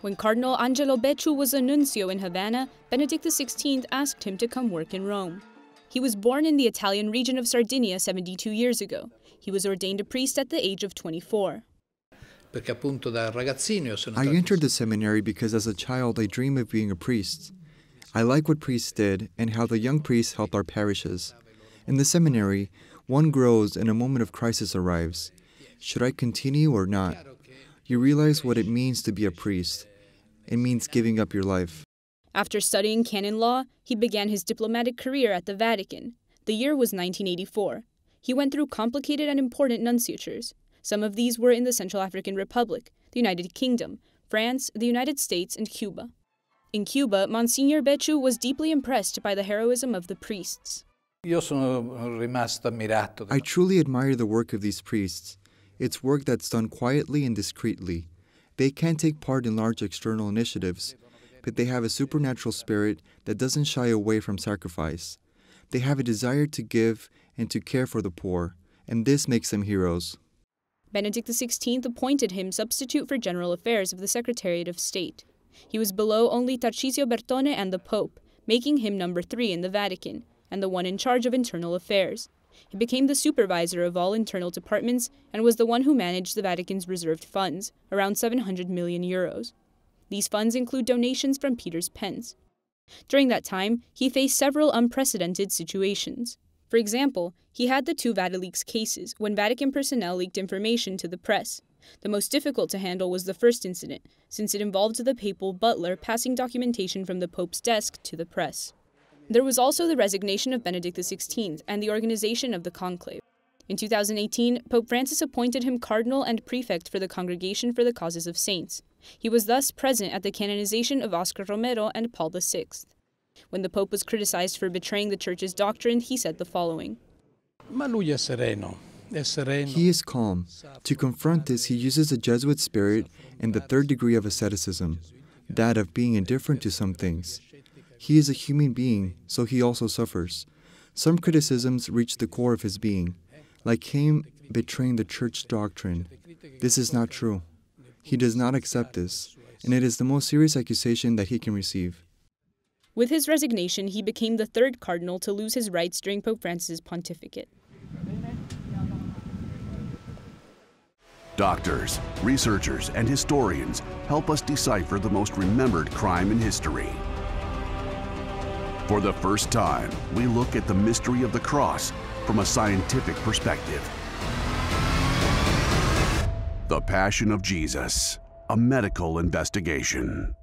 When Cardinal Angelo Becciu was a nuncio in Havana, Benedict XVI asked him to come work in Rome. He was born in the Italian region of Sardinia 72 years ago. He was ordained a priest at the age of 24. I entered the seminary because as a child I dreamed of being a priest. I like what priests did and how the young priests helped our parishes. In the seminary, one grows and a moment of crisis arrives. Should I continue or not? You realize what it means to be a priest. It means giving up your life. After studying canon law, he began his diplomatic career at the Vatican. The year was 1984. He went through complicated and important nunciatures. Some of these were in the Central African Republic, the United Kingdom, France, the United States, and Cuba. In Cuba, Monsignor Becciu was deeply impressed by the heroism of the priests. I truly admire the work of these priests. It's work that's done quietly and discreetly. They can't take part in large external initiatives, but they have a supernatural spirit that doesn't shy away from sacrifice. They have a desire to give and to care for the poor, and this makes them heroes. Benedict XVI appointed him substitute for general affairs of the Secretariat of State. He was below only Tarcisio Bertone and the Pope, making him number 3 in the Vatican, and the one in charge of internal affairs. He became the supervisor of all internal departments and was the one who managed the Vatican's reserved funds, around 700 million euros. These funds include donations from Peter's Pence. During that time, he faced several unprecedented situations. For example, he had the 2 Vatileaks cases when Vatican personnel leaked information to the press. The most difficult to handle was the first incident, since it involved the papal butler passing documentation from the Pope's desk to the press. There was also the resignation of Benedict XVI and the organization of the conclave. In 2018, Pope Francis appointed him cardinal and prefect for the Congregation for the Causes of Saints. He was thus present at the canonization of Oscar Romero and Paul VI. When the Pope was criticized for betraying the Church's doctrine, he said the following. He is calm. To confront this, he uses a Jesuit spirit and the 3rd degree of asceticism, that of being indifferent to some things. He is a human being, so he also suffers. Some criticisms reach the core of his being, like him betraying the Church doctrine. This is not true. He does not accept this, and it is the most serious accusation that he can receive. With his resignation, he became the 3rd cardinal to lose his rights during Pope Francis' pontificate. Doctors, researchers, and historians help us decipher the most remembered crime in history. For the first time, we look at the mystery of the cross from a scientific perspective. The Passion of Jesus, a medical investigation.